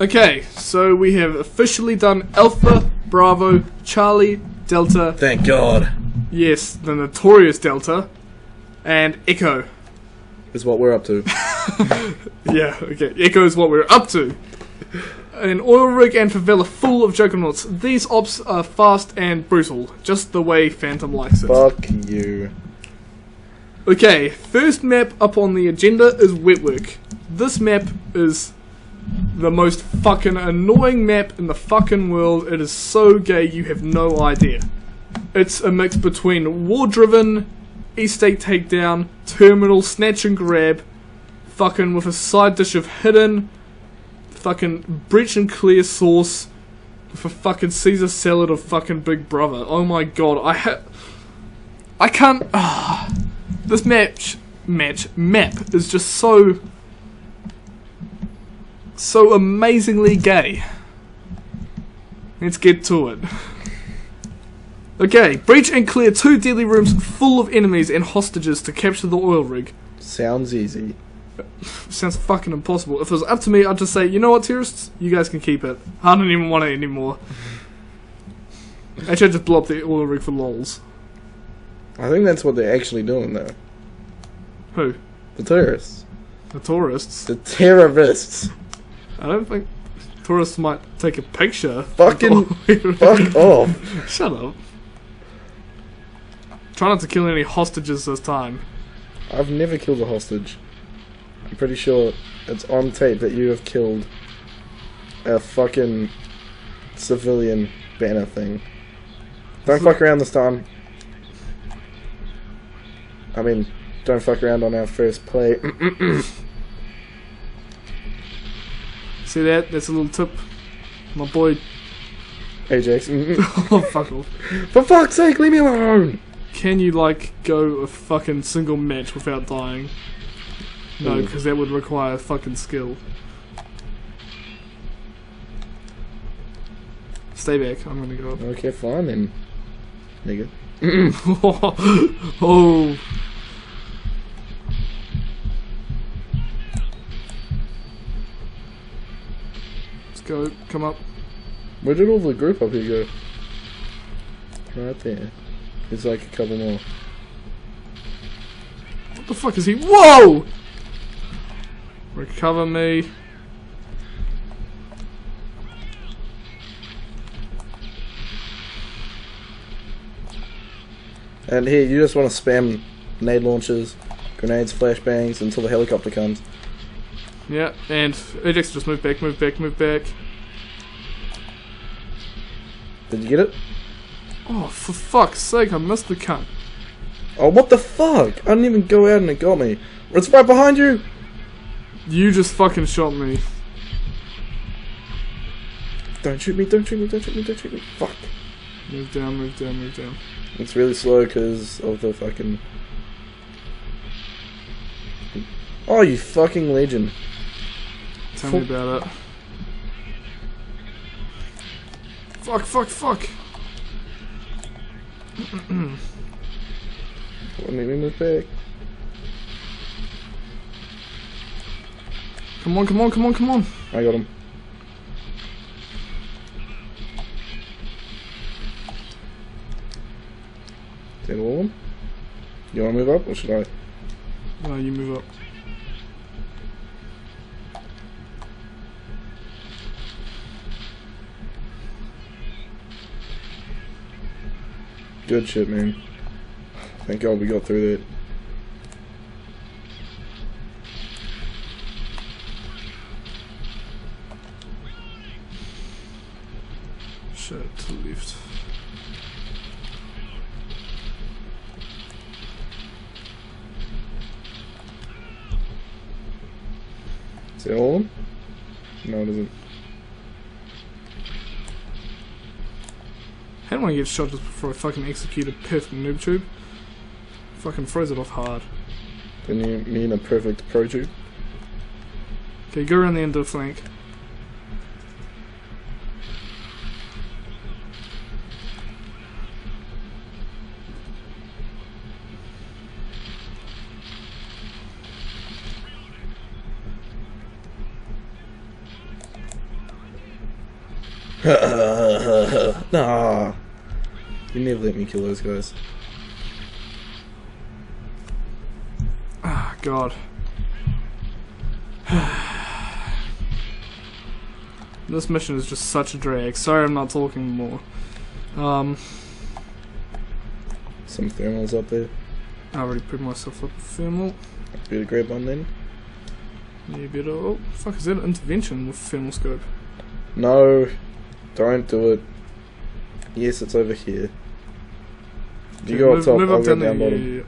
Okay, so we have officially done Alpha, Bravo, Charlie, Delta. Thank God. Yes, the notorious Delta. And Echo. Is what we're up to. Yeah, okay. Echo is what we're up to. An oil rig and favela full of juggernauts. These ops are fast and brutal, just the way Phantom likes it. Fuck you. Okay, first map up on the agenda is Wetwork. This map is the most fucking annoying map in the fucking world. It is so gay you have no idea. It's a mix between war-driven, estate takedown, terminal, snatch and grab, fucking with a side dish of hidden, fucking breach and clear sauce for fucking Caesar salad of fucking Big Brother. Oh my god, I can't. This map is just so amazingly gay. Let's get to it. Okay, breach and clear two deadly rooms full of enemies and hostages to capture the oil rig. Sounds easy. Sounds fucking impossible. If it was up to me, I'd just say, you know what, terrorists? You guys can keep it. I don't even want it anymore. Actually, I just blow up the oil rig for lols. I think that's what they're actually doing, though. Who? The terrorists. The tourists? The terrorists. I don't think tourists might take a picture. Fucking fuck off. Shut up. Try not to kill any hostages this time. I've never killed a hostage. I'm pretty sure it's on tape that you have killed a fucking civilian banner thing. Don't fuck around this time. I mean, don't fuck around on our first play. See that? That's a little tip. My boy. Ajax. Oh, fuck off. For fuck's sake, leave me alone! Can you, like, go a fucking single match without dying? No, because that would require fucking skill. Stay back, I'm gonna go up. Okay, fine then, nigga. Oh. Let's go, come up. Where did all the group up here go? Right there. There's like a couple more. What the fuck is he? Whoa! Recover me. And here, you just want to spam nade launchers, grenades, flashbangs until the helicopter comes. Yeah, and Ajax just move back, move back, move back. Did you get it? Oh, for fuck's sake, I missed the cunt. Oh, what the fuck? I didn't even go out and it got me. It's right behind you! You just fucking shot me. Don't shoot me, don't shoot me, don't shoot me, don't shoot me. Fuck. Move down, move down, move down. It's really slow because of the fucking... Oh, you fucking legend. Tell me about it. Fuck, fuck, fuck. Let me move back. Come on, come on, come on, come on. I got him. You wanna move up or should I? No, you move up. Good shit, man. Thank God we got through that. Shit, to the left. Is it all of them? No, it isn't. I don't want to get shot just before I fucking execute a perfect noob tube. Fucking froze it off hard. Didn't you mean a perfect pro tube? Okay, go around the end of the flank. Nah. You never let me kill those guys. Ah, oh, God. This mission is just such a drag. Sorry I'm not talking more. Some thermals up there. I already picked myself up a thermal. Better grab one then. Yeah, better. Oh, fuck, is that an intervention with thermal scope? No, don't do it. Yes, it's over here. You go up top, I'll go down bottom. Yeah.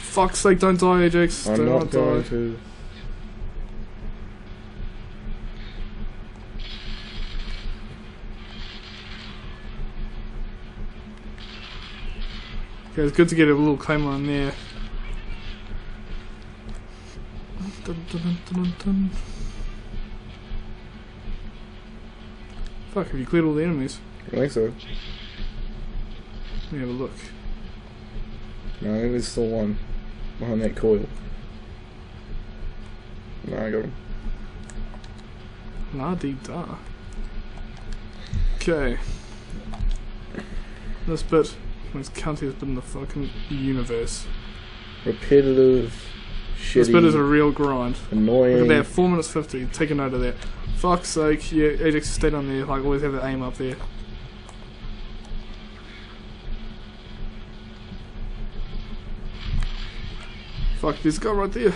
Fuck's sake, don't die, Ajax. I'm not going to. Okay, it's good to get a little claim on there. Dun, dun, dun, dun, dun. Fuck, have you cleared all the enemies? I think so. Let me have a look. No, there's still one. Behind that coil. No, I got him. La dee da. Okay. This bit, most countiest bit in the fucking universe. Repetitive, shitty. This bit is a real grind. Annoying. Look at that, 4 minutes 50. Take a note of that. Fuck's sake, yeah, Ajax stayed on there. Like, always have the aim up there. Fuck, there's a guy right there.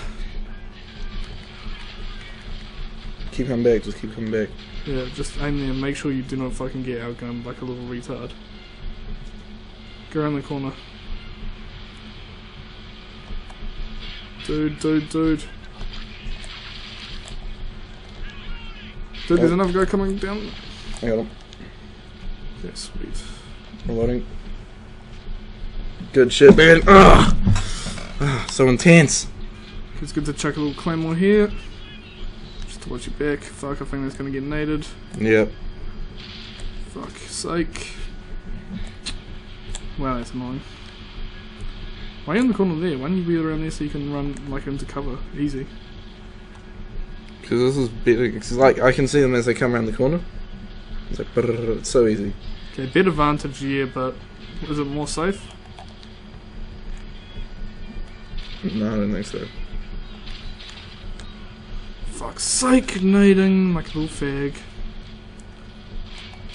Keep coming back, just keep coming back. Yeah, just aim there and make sure you do not fucking get outgunned like a little retard. Go around the corner. Dude. Dude, there's another guy coming down. I got him. Yeah, sweet. Reloading. Good shit, man. Ugh. So intense. It's good to chuck a little claymore here. Just to watch your back. Fuck, I think that's gonna get naded. Yep. Fuck's sake. Wow, that's annoying. Why are you in the corner there? Why don't you be around there so you can run like into cover? Easy. Because this is better. Cause, like, I can see them as they come around the corner. It's like, brrr, it's so easy. Okay, bit advantage here, but is it more safe? No, I don't think so. Fuck's sake, nading like a little fag.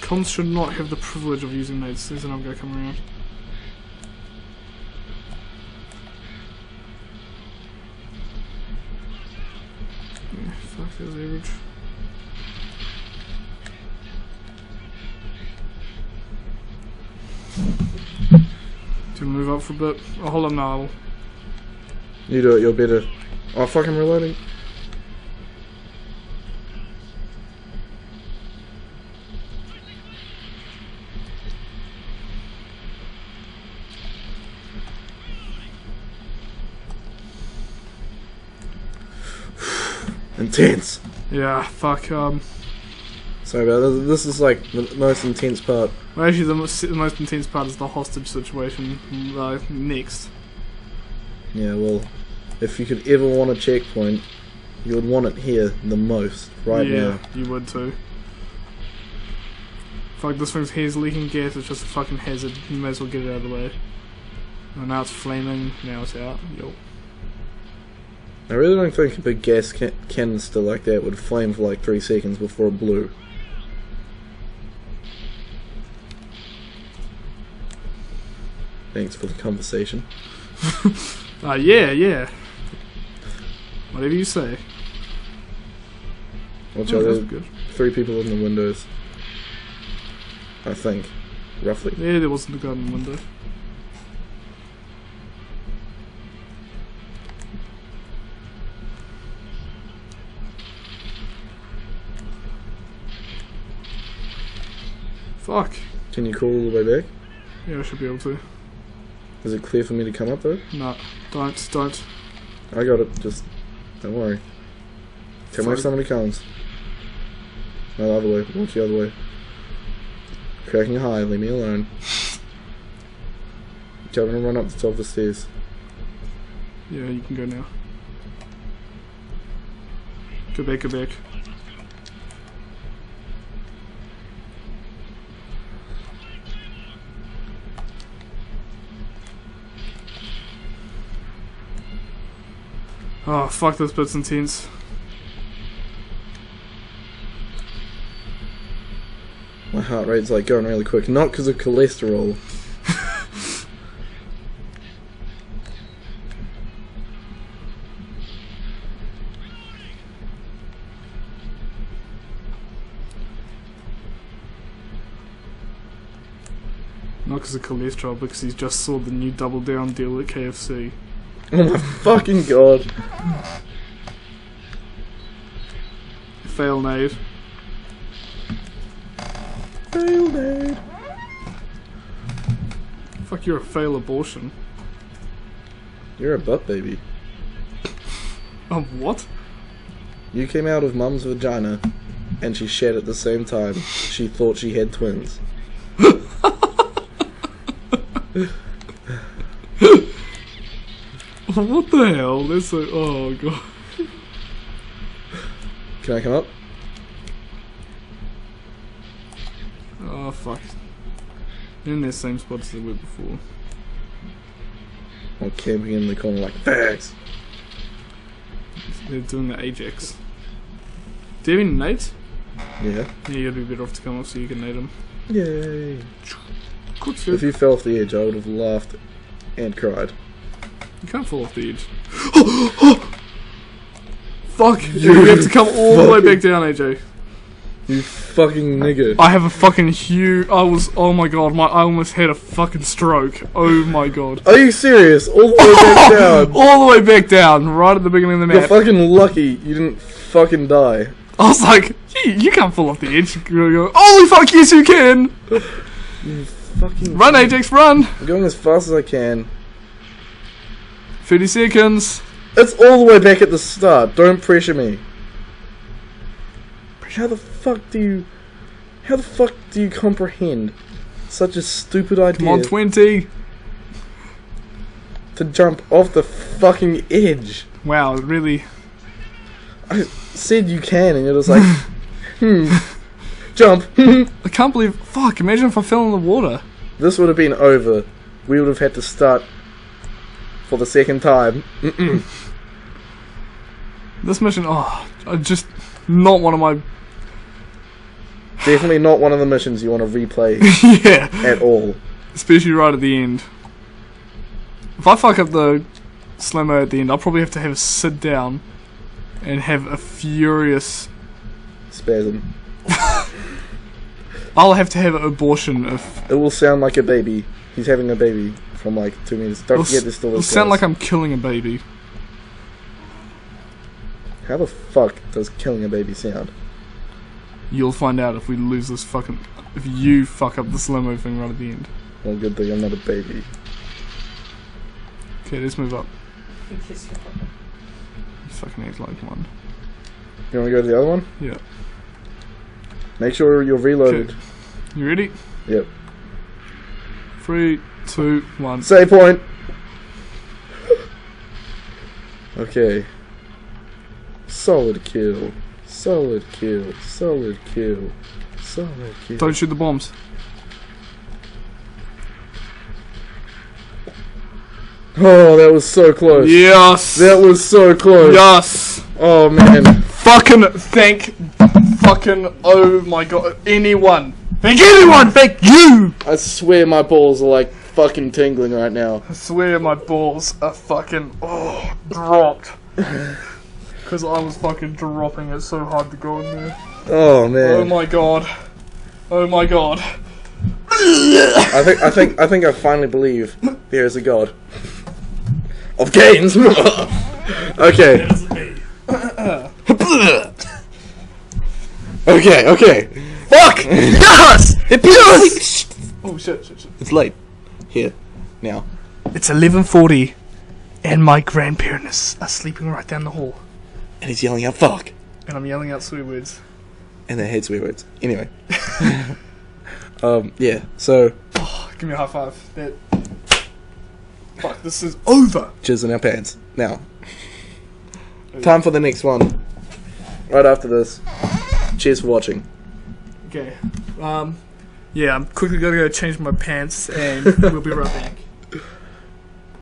Cons should not have the privilege of using nades. There's another guy coming around. Yeah, fuck, that was average. Do you move up for a bit? Oh, hold on, no. You do it, you're better. Oh, fuck, I'm reloading. Intense. Yeah, fuck, Sorry about this, this is like the most intense part. Well, actually, the most intense part is the hostage situation, next. Yeah, well, if you could ever want a checkpoint, you would want it here the most, right now. Yeah, you would too. Fuck, this thing's hair's leaking gas, it's just a fucking hazard. You may as well get it out of the way. Oh, now it's flaming, now it's out. Yo. I really don't think a big gas canister like that would flame for like 3 seconds before it blew. Thanks for the conversation. Yeah. Whatever you say. Watch out, there's three people in the windows. I think. Roughly. Yeah, there wasn't a guy in the window. Fuck. Can you crawl all the way back? Yeah, I should be able to. Is it clear for me to come up though? No, don't. I got it, just don't worry. Tell me if somebody comes. No, the other way, watch the other way. Cracking a high, leave me alone. Okay, I'm gonna run up the top of the stairs. Yeah, you can go now. Go back, go back. Oh, fuck those bits and teens. My heart rate's like going really quick, not because of cholesterol. Not because of cholesterol, because he just saw the new Double Down deal at KFC. Oh my fucking god. Fail nade. Fail nade. Fuck, you're a fail abortion. You're a butt baby. What? You came out of mum's vagina and she shed at the same time. She thought she had twins. What the hell? That's like, oh god. Can I come up? Oh fuck. In the same spot as they were before. I'm camping in the corner like fags. They're doing the Ajax. Do you have any nades? Yeah. Yeah, you'd be better off to come up so you can nade them. Yay. If you fell off the edge I would have laughed and cried. You can't fall off the edge. Fuck! You have to come all the way back down, AJ. You fucking nigger. I have a fucking huge. Oh my god, I almost had a fucking stroke. Oh my god. Are you serious? All the way back down. All the way back down, right at the beginning of the map. You're fucking lucky you didn't fucking die. I was like, you can't fall off the edge. Holy fuck, yes you can! You fucking. Run, Ajax, run! I'm going as fast as I can. 30 seconds. It's all the way back at the start. Don't pressure me. How the fuck do you comprehend such a stupid idea? Come on, 20. To jump off the fucking edge. Wow, really? I said you can, and it was like, jump. I can't believe. Fuck! Imagine if I fell in the water. This would have been over. We would have had to start. For the second time. This mission, not one of my... Definitely not one of the missions you want to replay. Yeah. At all. Especially right at the end. If I fuck up the slow-mo at the end, I'll probably have to have a sit down and have a furious... spasm. I'll have to have an abortion if... It will sound like a baby. He's having a baby. I'm like 2 minutes. Don't forget this still. It'll sound like I'm killing a baby. How the fuck does killing a baby sound? You'll find out if we lose this fucking. If you fuck up the slow-mo thing right at the end. Well, good thing I'm not a baby. Okay, let's move up. You fucking act like one. You want to go to the other one? Yeah. Make sure you're reloaded. Okay. You ready? Yep. 3, 2, 1. Save point. Okay. Solid kill. Solid kill. Solid kill. Solid kill. Don't shoot the bombs. Oh, that was so close. Yes. That was so close. Yes. Oh man. Oh my god. Anyone. Thank anyone. Thank you. I swear my balls are like. Fucking tingling right now. I swear my balls are fucking dropped. Because I was fucking dropping it so hard to go in there. Oh man. Oh my god. Oh my god. I finally believe there is a god. Of games. Okay. Okay. Fuck! Yes! Yes! Oh shit. It's late. Here, now. It's 11:40, and my grandparents are sleeping right down the hall. And he's yelling out fuck. And I'm yelling out swear words. And they hate swear words. Anyway. Yeah, so... Oh, give me a high five. That... Fuck, this is over. Jizz in our pants. Now. Okay. Time for the next one. Right after this. Cheers for watching. Okay. Yeah, I'm quickly gonna go change my pants and we'll be right back.